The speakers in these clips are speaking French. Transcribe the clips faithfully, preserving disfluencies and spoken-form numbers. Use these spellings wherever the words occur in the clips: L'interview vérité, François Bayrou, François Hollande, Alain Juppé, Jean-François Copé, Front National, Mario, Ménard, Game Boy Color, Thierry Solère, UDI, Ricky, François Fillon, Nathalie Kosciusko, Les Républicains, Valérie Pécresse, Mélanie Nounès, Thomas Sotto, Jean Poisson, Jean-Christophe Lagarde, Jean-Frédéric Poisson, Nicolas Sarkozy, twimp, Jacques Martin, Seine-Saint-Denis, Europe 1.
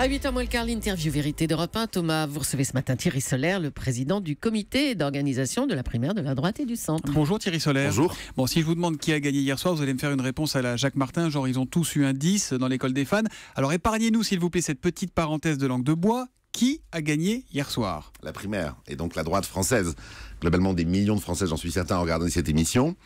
À huit heures moins le quart, l'interview Vérité d'Europe un. Thomas, vous recevez ce matin Thierry Solère, le président du comité d'organisation de la primaire de la droite et du centre. Bonjour Thierry Solère. Bonjour. Bon, si je vous demande qui a gagné hier soir, vous allez me faire une réponse à la Jacques Martin, genre ils ont tous eu un dix dans l'école des fans. Alors épargnez-nous s'il vous plaît cette petite parenthèse de langue de bois. Qui a gagné hier soir? La primaire, et donc la droite française. Globalement, des millions de Français, j'en suis certain, regardent cette émission.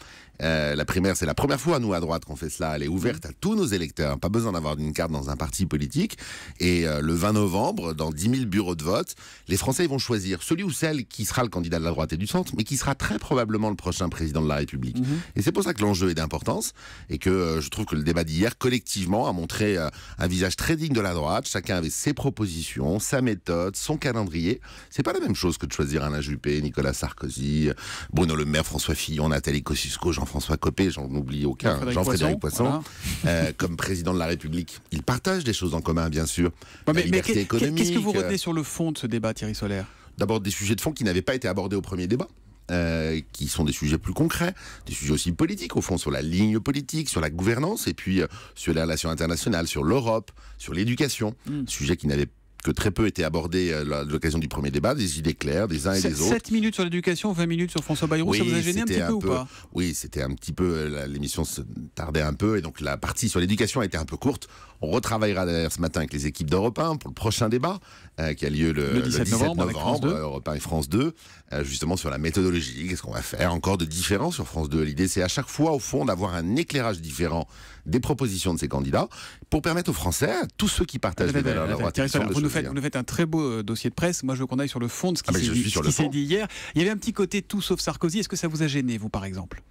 Euh, la primaire, c'est la première fois, nous, à droite, qu'on fait cela. Elle est ouverte à tous nos électeurs. Pas besoin d'avoir une carte dans un parti politique. Et euh, le vingt novembre, dans dix mille bureaux de vote, les Français vont choisir celui ou celle qui sera le candidat de la droite et du centre, mais qui sera très probablement le prochain président de la République. Mmh. Et c'est pour ça que l'enjeu est d'importance, et que euh, je trouve que le débat d'hier, collectivement, a montré euh, un visage très digne de la droite. Chacun avait ses propositions, sa méthode, son calendrier. C'est pas la même chose que de choisir Alain Juppé, Nicolas Sarkozy, Bruno Le Maire, François Fillon, Nathalie Kosciusko, Jean-François Copé, j'en oublie aucun, Jean-Frédéric Poisson, Poisson voilà. euh, comme président de la République. Ils partagent des choses en commun, bien sûr. Non, mais, mais qu'est-ce que vous retenez sur le fond de ce débat, Thierry Solère? D'abord, des sujets de fond qui n'avaient pas été abordés au premier débat. Euh, qui sont des sujets plus concrets, des sujets aussi politiques, au fond, sur la ligne politique, sur la gouvernance, et puis euh, sur les relations internationales, sur l'Europe, sur l'éducation, mmh. sujets qui n'avaient que très peu étaient abordés à l'occasion du premier débat, des idées claires des uns et des autres. sept minutes sur l'éducation, vingt minutes sur François Bayrou, oui, ça vous a gêné un petit peu, peu ou pas? Oui, c'était un petit peu, l'émission se tardait un peu, et donc la partie sur l'éducation a été un peu courte. On retravaillera d'ailleurs ce matin avec les équipes d'Europe un pour le prochain débat, euh, qui a lieu le, le dix-sept novembre, Europe un et France deux, euh, justement sur la méthodologie, qu'est-ce qu'on va faire encore de différent sur France deux. L'idée, c'est à chaque fois, au fond, d'avoir un éclairage différent des propositions de ces candidats, pour permettre aux Français, à tous ceux qui partagent les valeurs de la droite, Faites, vous nous faites un très beau euh, dossier de presse. Moi, je veux qu'on aille sur le fond de ce qui ah s'est dit, dit hier. Il y avait un petit côté tout sauf Sarkozy. Est-ce que ça vous a gêné, vous, par exemple?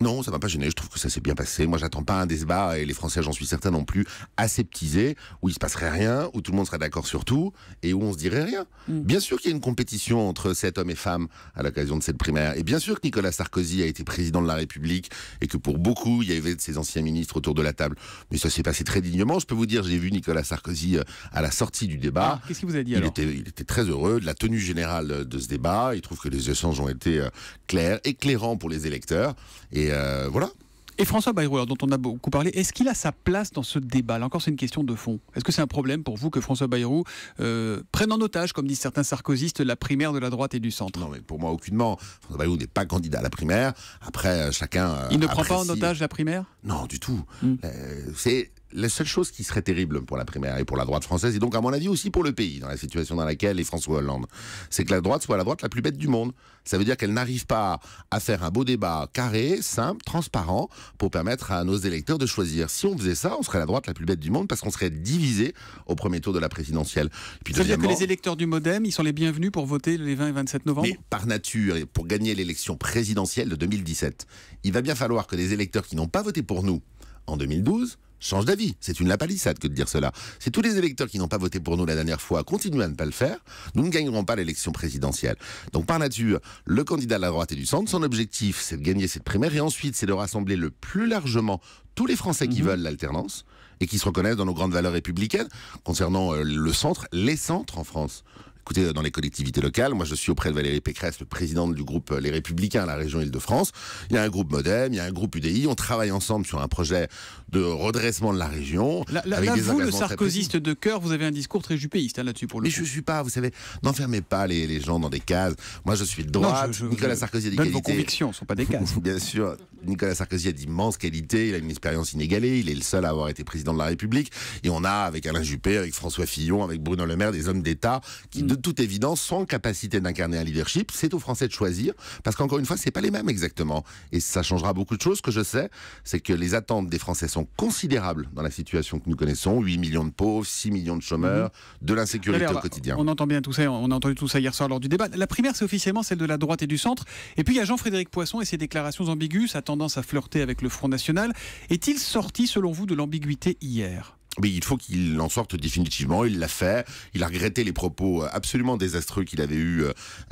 Non, ça ne m'a pas gêné. Je trouve que ça s'est bien passé. Moi, j'attends pas un débat, et les Français, j'en suis certain non plus, aseptisés, où il se passerait rien, où tout le monde serait d'accord sur tout, et où on se dirait rien. Mmh. Bien sûr qu'il y a une compétition entre cet homme et femme à l'occasion de cette primaire. Et bien sûr que Nicolas Sarkozy a été président de la République, et que pour beaucoup, il y avait de ses anciens ministres autour de la table. Mais ça s'est passé très dignement. Je peux vous dire, j'ai vu Nicolas Sarkozy à la sortie du débat. Ah, qu'est-ce qu'il vous a dit alors? Il était, il était très heureux de la tenue générale de ce débat. Il trouve que les échanges ont été clairs, éclairants pour les électeurs. Et Euh, voilà. Et François Bayrou, alors, dont on a beaucoup parlé, est-ce qu'il a sa place dans ce débat? Là encore, c'est une question de fond. Est-ce que c'est un problème pour vous que François Bayrou euh, prenne en otage, comme disent certains sarkozystes, la primaire de la droite et du centre? Non, mais pour moi, aucunement. François Bayrou n'est pas candidat à la primaire. Après, chacun... Euh, Il ne apprécie... prend pas en otage la primaire? Non, du tout. Mmh. Euh, c'est... La seule chose qui serait terrible pour la primaire et pour la droite française, et donc à mon avis aussi pour le pays, dans la situation dans laquelle est François Hollande, c'est que la droite soit la droite la plus bête du monde. Ça veut dire qu'elle n'arrive pas à faire un beau débat carré, simple, transparent, pour permettre à nos électeurs de choisir. Si on faisait ça, on serait la droite la plus bête du monde, parce qu'on serait divisé au premier tour de la présidentielle. Puis, ça veut dire que les électeurs du Modem, ils sont les bienvenus pour voter les vingt et vingt-sept novembre? Mais par nature, et pour gagner l'élection présidentielle de deux mille dix-sept, il va bien falloir que des électeurs qui n'ont pas voté pour nous en deux mille douze... change d'avis. C'est une lapalissade que de dire cela. Si tous les électeurs qui n'ont pas voté pour nous la dernière fois continuent à ne pas le faire, nous ne gagnerons pas l'élection présidentielle. Donc par nature, le candidat de la droite et du centre, son objectif, c'est de gagner cette primaire, et ensuite c'est de rassembler le plus largement tous les Français qui mmh. veulent l'alternance et qui se reconnaissent dans nos grandes valeurs républicaines concernant euh, le centre, les centres en France. Écoutez, dans les collectivités locales, moi je suis auprès de Valérie Pécresse, le président du groupe Les Républicains à la région Île-de-France. Il y a un groupe Modem, il y a un groupe U D I, on travaille ensemble sur un projet de redressement de la région. Là, là, avec là des vous, le sarkozyste de cœur, vous avez un discours très jupéiste hein, là-dessus pour le Mais coup. Je ne suis pas, vous savez, n'enfermez pas les, les gens dans des cases. Moi je suis de droite, non, je, je, Nicolas Sarkozy a des qualités. Vos convictions ne sont pas des cases. Bien sûr, Nicolas Sarkozy a d'immenses qualités, il a une expérience inégalée, il est le seul à avoir été président de la République. Et on a, avec Alain Juppé, avec François Fillon, avec Bruno Le Maire, des hommes d'État qui, de toute évidence, sont en capacité d'incarner un leadership. C'est aux Français de choisir, parce qu'encore une fois, c'est pas les mêmes exactement. Et ça changera beaucoup de choses. Ce que je sais, c'est que les attentes des Français sont considérables dans la situation que nous connaissons. huit millions de pauvres, six millions de chômeurs, mmh. de l'insécurité au quotidien. On entend bien tout ça, on a entendu tout ça hier soir lors du débat. La primaire, c'est officiellement celle de la droite et du centre. Et puis il y a Jean-Frédéric Poisson et ses déclarations ambiguës, sa tendance à flirter avec le Front National. Est-il sorti, selon vous, de l'ambiguïté hier ? Mais il faut qu'il en sorte définitivement, il l'a fait, il a regretté les propos absolument désastreux qu'il avait eus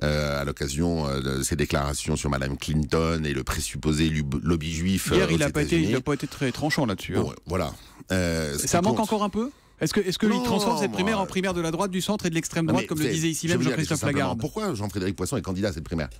euh, à l'occasion de ses déclarations sur Madame Clinton et le présupposé lobby juif. Hier, il n'a pas, pas été très tranchant là-dessus. Bon, hein. Voilà. Euh, ça manque compte... encore un peu ? Est-ce que, est-ce que il transforme cette primaire moi... en primaire de la droite, du centre et de l'extrême droite, comme le disait ici même Jean-Christophe Lagarde? Pourquoi Jean-Frédéric Poisson est candidat à cette primaire?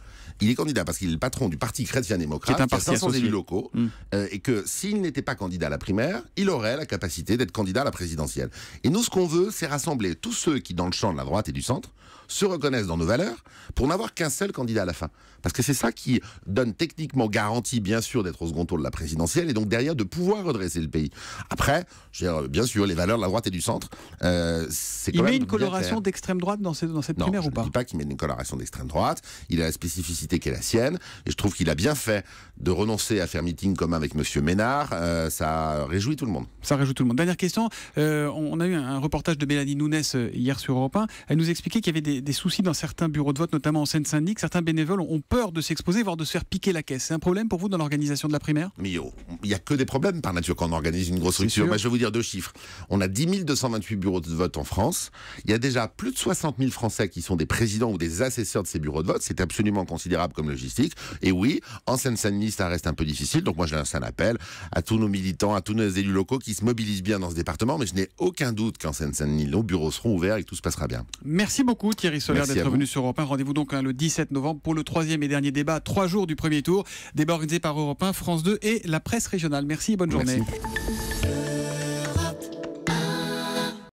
Il est candidat parce qu'il est le patron du Parti chrétien-démocrate, qui a cinq cents élus locaux, mmh. euh, et que s'il n'était pas candidat à la primaire, il aurait la capacité d'être candidat à la présidentielle. Et nous, ce qu'on veut, c'est rassembler tous ceux qui, dans le champ de la droite et du centre, se reconnaissent dans nos valeurs, pour n'avoir qu'un seul candidat à la fin. Parce que c'est ça qui donne techniquement garantie, bien sûr, d'être au second tour de la présidentielle, et donc derrière de pouvoir redresser le pays. Après, je veux dire, bien sûr, les valeurs de la droite et du centre, euh, c'est quand il même... Il met une coloration d'extrême droite dans, ces, dans cette non, primaire ou pas? Je ne dis pas qu'il met une coloration d'extrême droite, il a la spécificité qui est la sienne, et je trouve qu'il a bien fait de renoncer à faire meeting commun avec M. Ménard, euh, ça réjouit tout le monde. Ça réjouit tout le monde. Dernière question, euh, on a eu un reportage de Mélanie Nounès hier sur Europe un, elle nous expliquait qu'il y avait des des soucis dans certains bureaux de vote, notamment en Seine-Saint-Denis, que certains bénévoles ont peur de s'exposer, voire de se faire piquer la caisse. C'est un problème pour vous dans l'organisation de la primaire? Mais il n'y a que des problèmes par nature quand on organise une grosse structure. Moi, je vais vous dire deux chiffres. On a dix mille deux cent vingt-huit bureaux de vote en France. Il y a déjà plus de soixante mille Français qui sont des présidents ou des assesseurs de ces bureaux de vote. C'est absolument considérable comme logistique. Et oui, en Seine-Saint-Denis, ça reste un peu difficile. Donc moi, je lance un appel à tous nos militants, à tous nos élus locaux qui se mobilisent bien dans ce département. Mais je n'ai aucun doute qu'en Seine-Saint-Denis, nos bureaux seront ouverts et que tout se passera bien. Merci beaucoup, Thierry Solère, d'être venu sur Europe un. Rendez-vous donc hein, le dix-sept novembre pour le troisième et dernier débat, trois jours du premier tour. Débat organisé par Europe un, France deux et la presse régionale. Merci et bonne journée. Merci.